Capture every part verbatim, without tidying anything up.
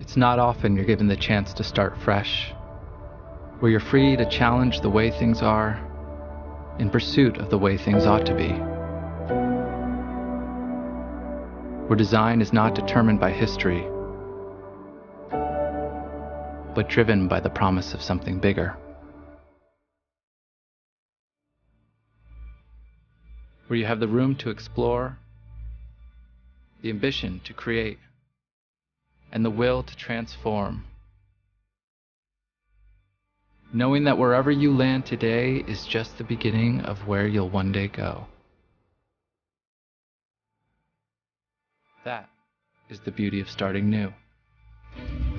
It's not often you're given the chance to start fresh, where you're free to challenge the way things are in pursuit of the way things ought to be, where design is not determined by history, but driven by the promise of something bigger, where you have the room to explore, the ambition to create, and the will to transform. Knowing that wherever you land today is just the beginning of where you'll one day go. That is the beauty of starting new.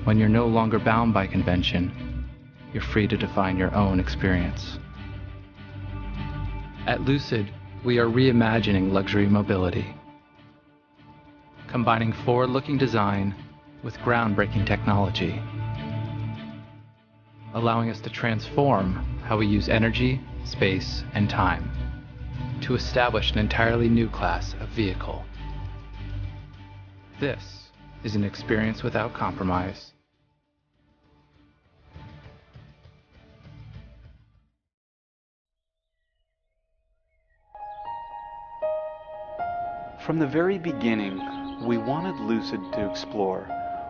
When you're no longer bound by convention, you're free to define your own experience. At Lucid, we are reimagining luxury mobility, combining forward-looking design with groundbreaking technology, allowing us to transform how we use energy, space, and time to establish an entirely new class of vehicle. This is an experience without compromise. From the very beginning, we wanted Lucid to explore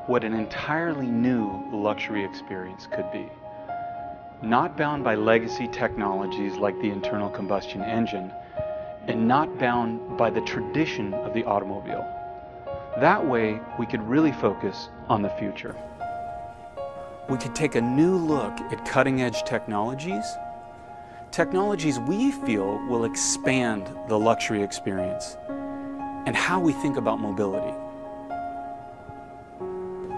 what an entirely new luxury experience could be. Not bound by legacy technologies like the internal combustion engine, and not bound by the tradition of the automobile. That way, we could really focus on the future. We could take a new look at cutting-edge technologies, technologies we feel will expand the luxury experience and how we think about mobility.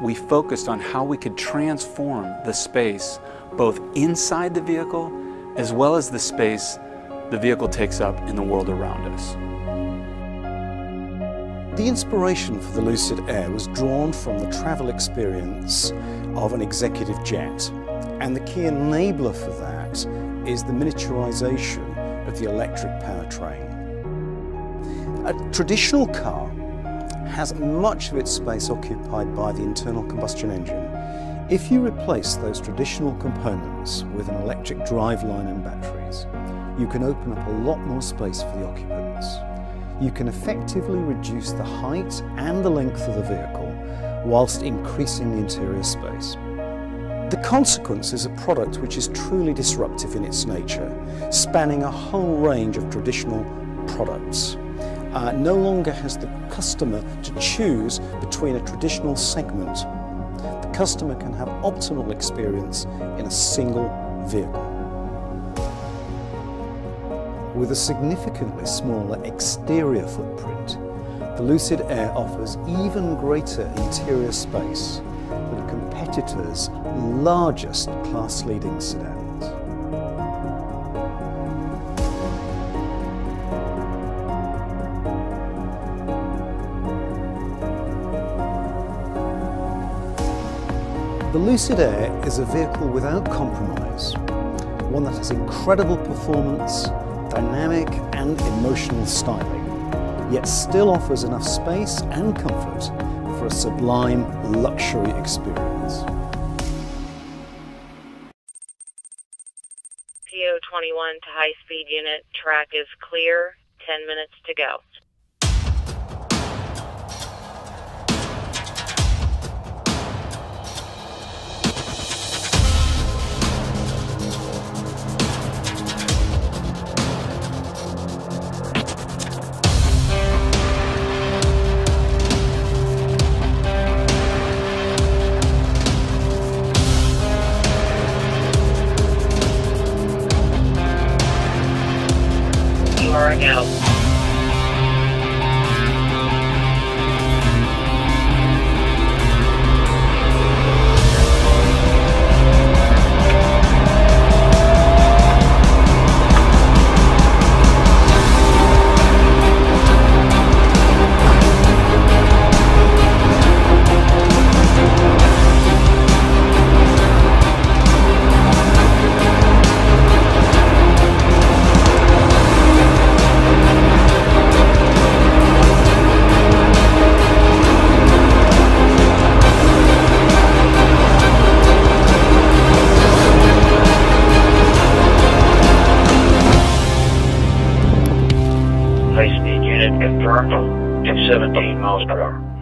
We focused on how we could transform the space both inside the vehicle as well as the space the vehicle takes up in the world around us. The inspiration for the Lucid Air was drawn from the travel experience of an executive jet, and the key enabler for that is the miniaturization of the electric powertrain. A traditional car has much of its space occupied by the internal combustion engine. If you replace those traditional components with an electric driveline and batteries, you can open up a lot more space for the occupants. You can effectively reduce the height and the length of the vehicle whilst increasing the interior space. The consequence is a product which is truly disruptive in its nature, spanning a whole range of traditional products. Uh, no longer has the customer to choose between a traditional segment. The customer can have optimal experience in a single vehicle. With a significantly smaller exterior footprint, the Lucid Air offers even greater interior space than competitors' largest class-leading sedans. The Lucid Air is a vehicle without compromise, one that has incredible performance, dynamic and emotional styling, yet still offers enough space and comfort for a sublime luxury experience. P O twenty-one to high-speed unit, track is clear, ten minutes to go. Now. seventeen miles per hour.